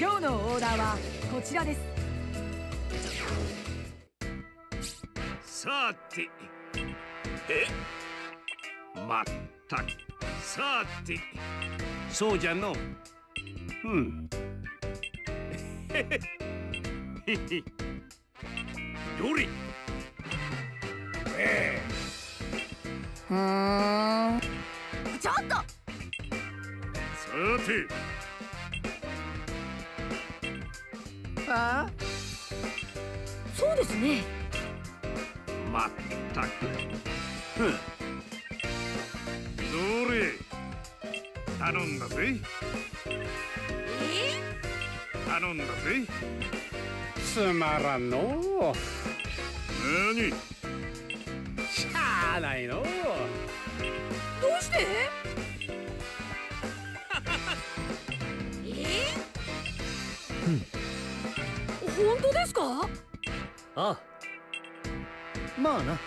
今日のオーダーはこちらです。さてまったく、さてそうじゃのどれちょっとさてそうですねまったくどれ頼んだぜ頼んだぜつまらんの何しゃあないのどうして本当ですかああまあな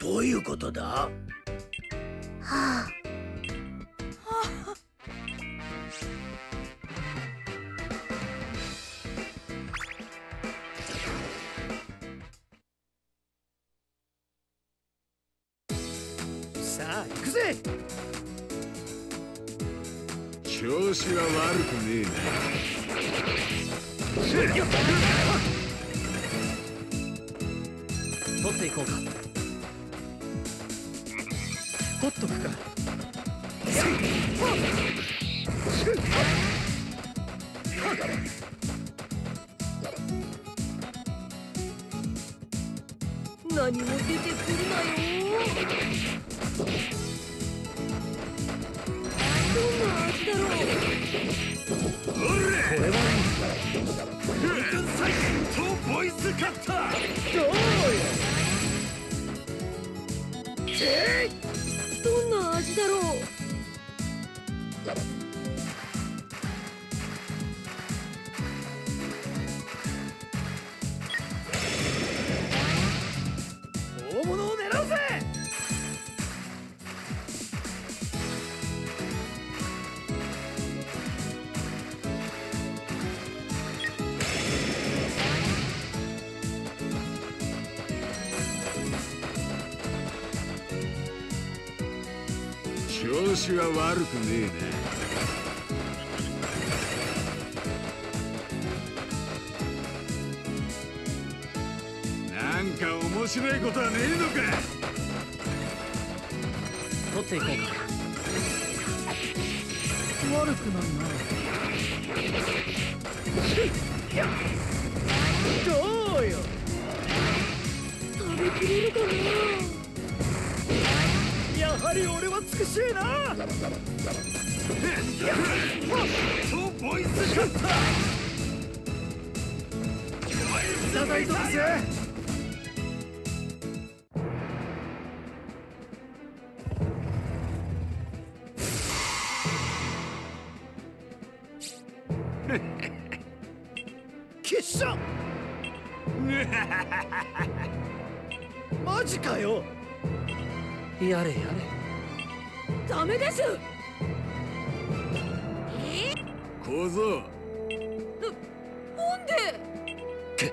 どういうことだはあさあ行くぜ調子は悪くねえな取っていこうか取っとくか何も出てくるなよどんな味だろう。どんな味だろう。調子は悪くねえな。なんか面白いことはねえのか。取っていこうか。悪くないな。どうよ。食べきれるかな。やはり俺は美しいな。ボイスカッター。いただいたぜ。きっしょ。マジかよ。やれやれダメです小僧なんでくっ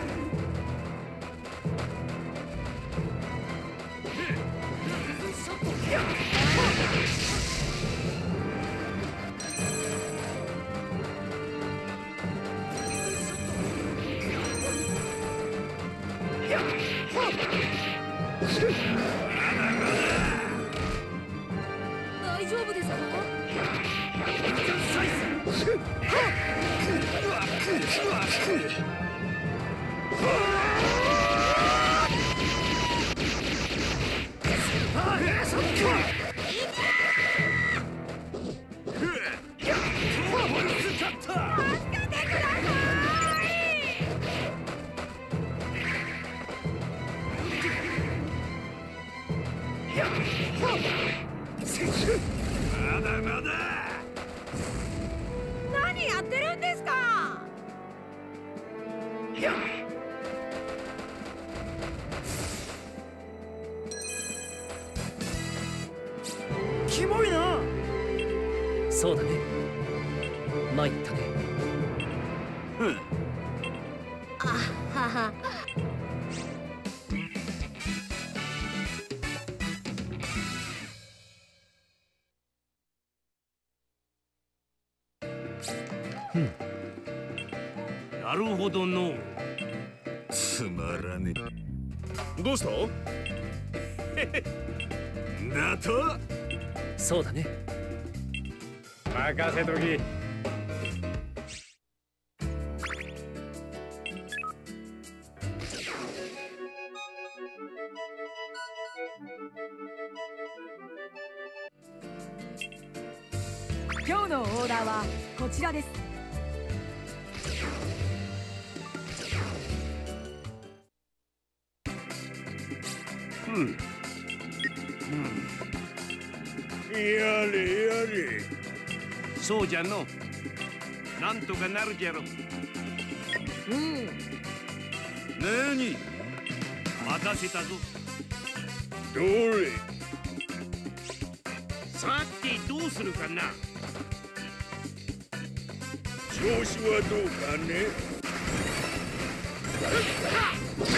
う大丈夫ですか？まだまだ。何やってるんですか。キモいな。そうだね。参ったね。うん。あはは。なるほどの。つまらねえ。どうした？だと。そうだね。任せとき。今日のオーダーはこちらです。やれやれ。そうじゃの。なんとかなるじゃろ。うん。なに。任せたぞ。どれ。さて、どうするかな。調子はどうかね。やったか。調子は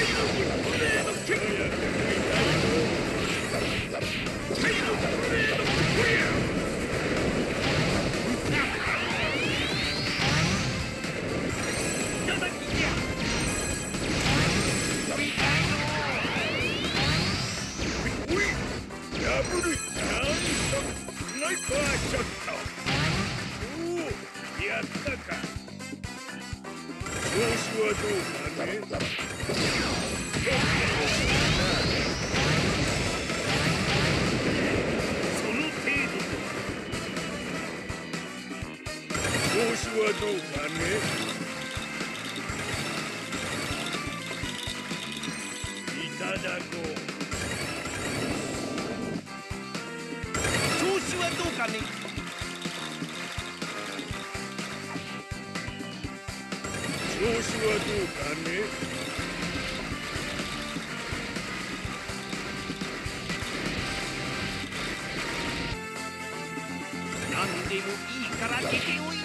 どうか。Come on, come on. 調子はどうかね。何でもいいから出ておいで。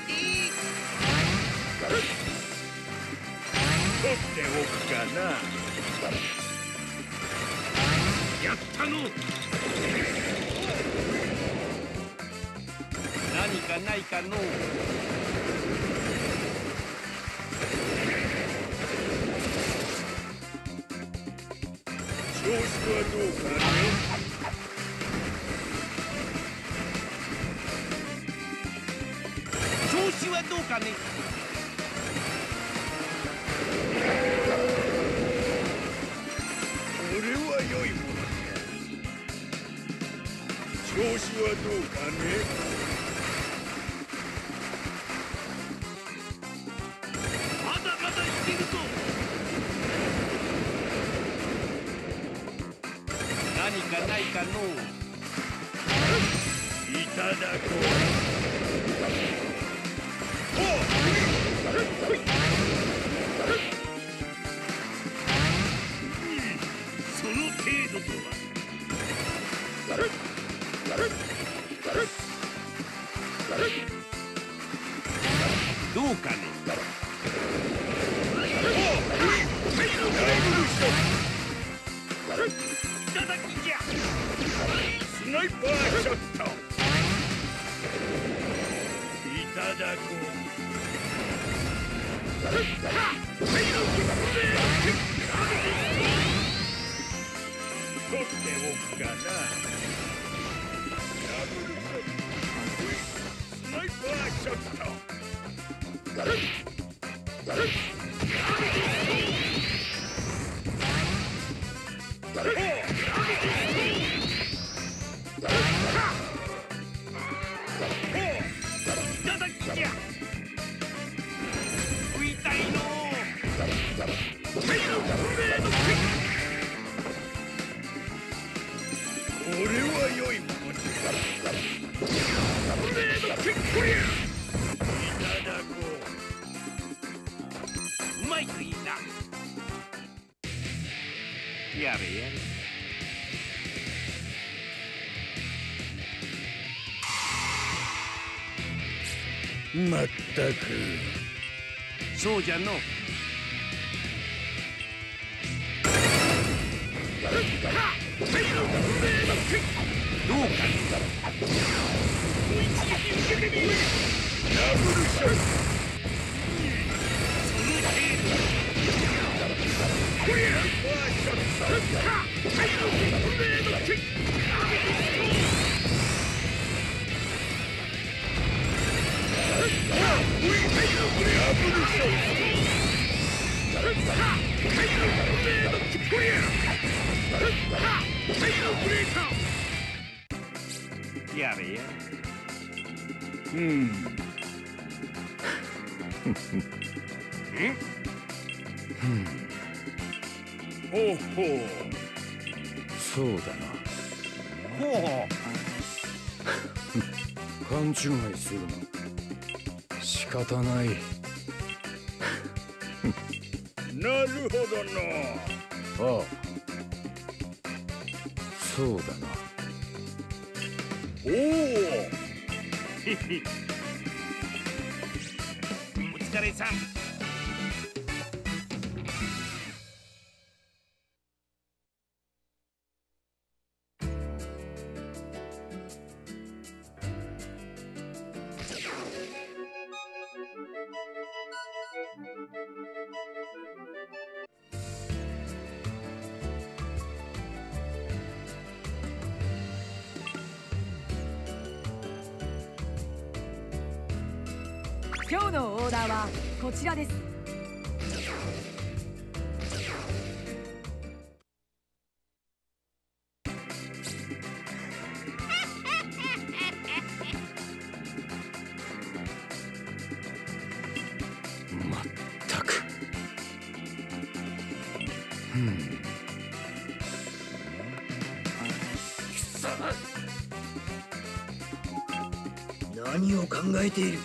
取っておくかな。やったの。何かないかのう。調子はどうかね。調子はどうかね。これは良いものだ。調子はどうかね。まだまだいけるぞ。何かないかのう。いただこう。その程度とはどうかね。スナイパーショット。いただこう。取っておくかな。スナイパーショット。これはやれやれ。まったくそうじゃの。どうか。やべや。うん。おほう。そうだな。ほう。勘違いするな。仕方ない。なるほどな。ああ。そうだな。おお。お疲れさん。今日のオーダーはこちらです。まったく。くそ。何を考えている。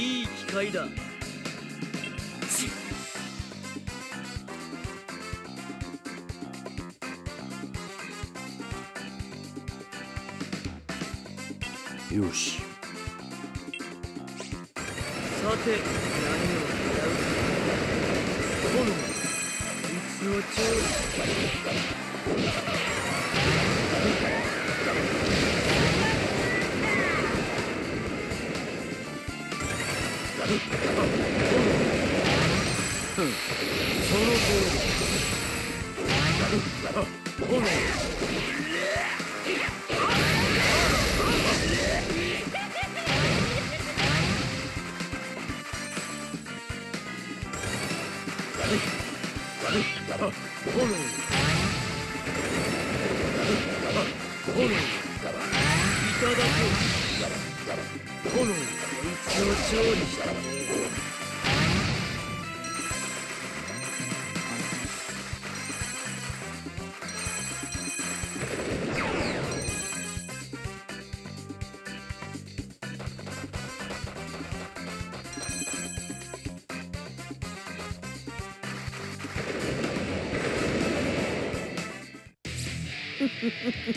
いい機会だ。よし。さて、何を狙う。炎。こいつを調理。その頃炎。こいつを調理したね。フフフフフ。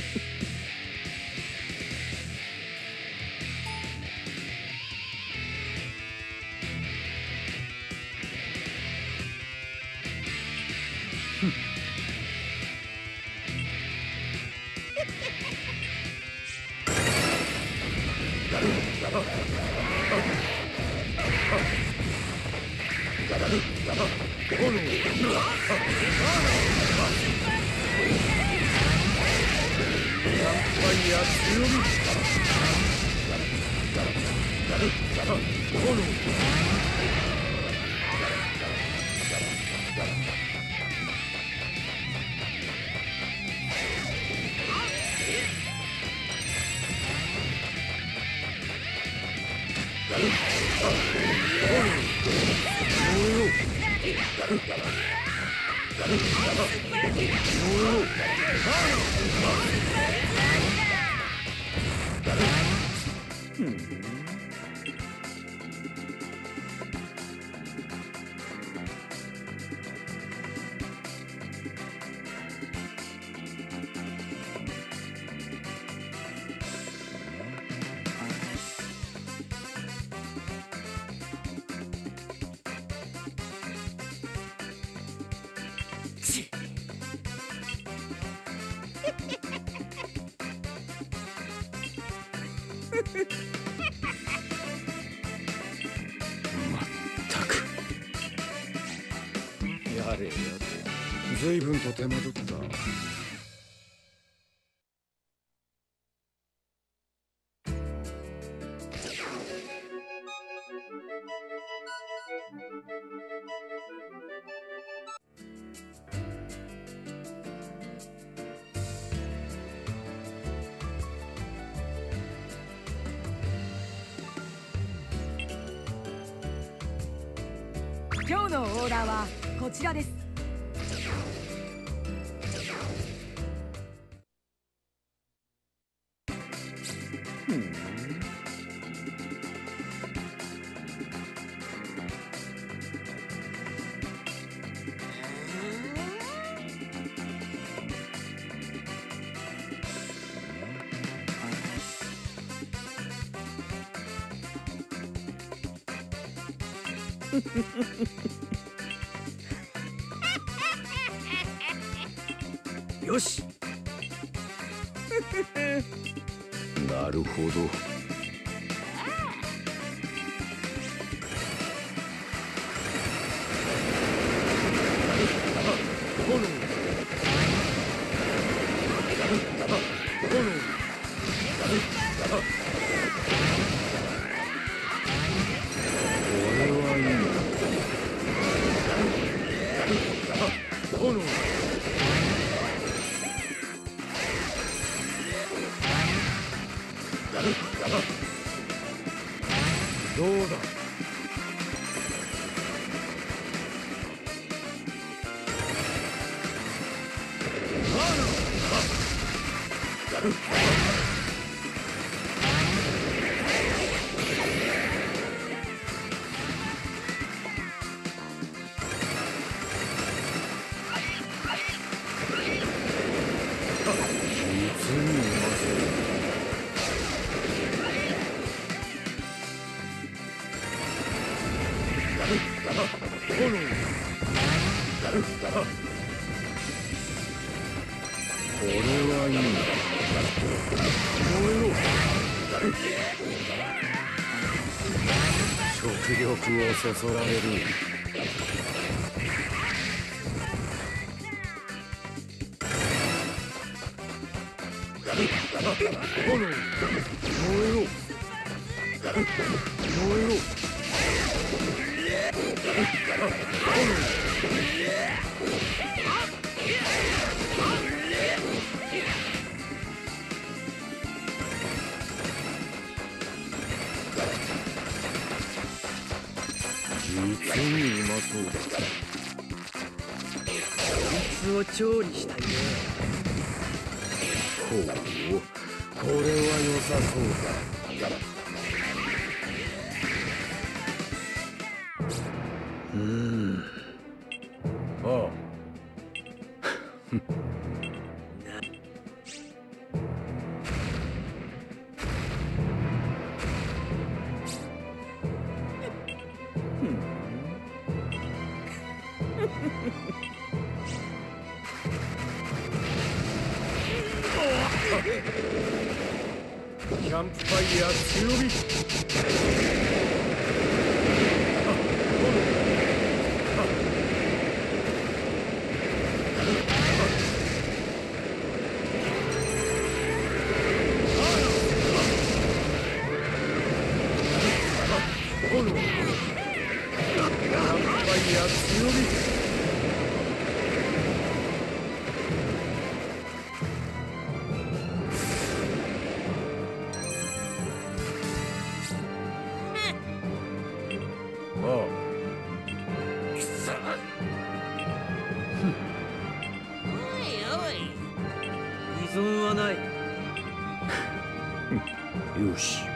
随分と手間取った。今日のオーダーはこちらです。よしなるほど。どうだ。食欲をそそられる。こいつを調理したいね。ほう、これは良さそうだ。ああ。キャンプファイヤー強火。は貴様。おいおい、異存はない。よし。